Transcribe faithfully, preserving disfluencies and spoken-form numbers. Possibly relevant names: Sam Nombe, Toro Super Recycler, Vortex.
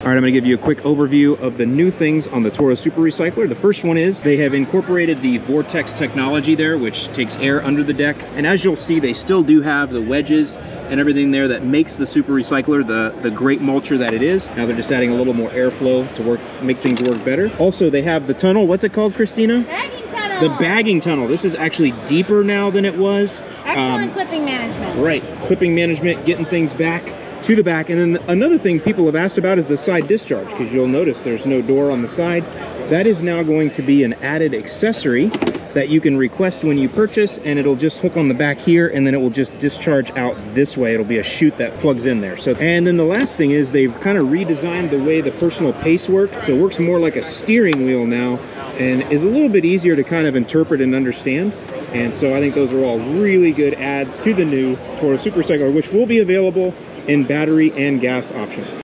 All right, I'm going to give you a quick overview of the new things on the Toro Super Recycler. The first one is they have incorporated the Vortex technology there, which takes air under the deck. And as you'll see, they still do have the wedges and everything there that makes the Super Recycler the, the great mulcher that it is. Now they're just adding a little more airflow to work, make things work better. Also, they have the tunnel. What's it called, Christina? Bagging tunnel. The bagging tunnel. This is actually deeper now than it was. Excellent um, clipping management. Right. Clipping management, getting things back to the back. And then another thing people have asked about is the side discharge, because you'll notice there's no door on the side. That is now going to be an added accessory that you can request when you purchase, and it'll just hook on the back here, and then it will just discharge out this way. It'll be a chute that plugs in there. So, and then the last thing is they've kind of redesigned the way the personal pace worked, so it works more like a steering wheel now and is a little bit easier to kind of interpret and understand. And so I think those are all really good adds to the new Toro Super Recycler, which will be available in battery and gas options.